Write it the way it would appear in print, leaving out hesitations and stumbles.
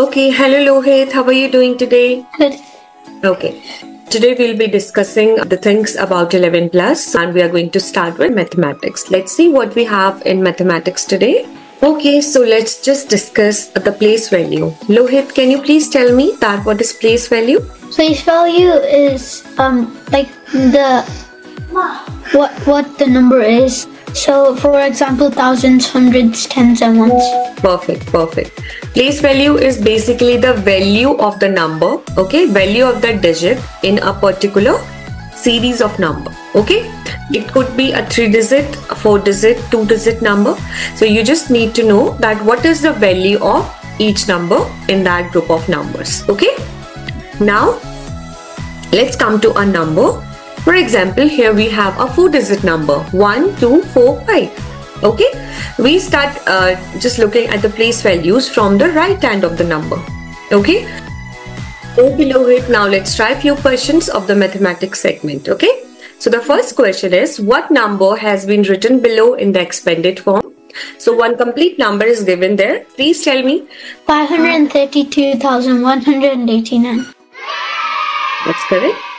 Okay, hello Lohit, how are you doing today? Good. Okay, today we'll be discussing the things about 11 plus and we are going to start with mathematics. Let's see what we have in mathematics today. Okay, so let's just discuss the place value. Lohit, can you please tell me that what is place value? Place value is like the what the number is. So, for example, thousands, hundreds, tens and ones. Perfect, perfect. Place value is basically the value of the number, okay, value of the digit in a particular series of number, okay. It could be a 3-digit, a 4-digit, 2-digit number. So, you just need to know that what is the value of each number in that group of numbers, okay. Now, let's come to a number. For example, here we have a 4-digit number 1, 2, 4, 5. Okay, we start just looking at the place values from the right hand of the number. Okay, below it. Now let's try few questions of the mathematics segment. Okay, so the first question is, what number has been written below in the expanded form? So one complete number is given there. Please tell me. 532,189. That's correct.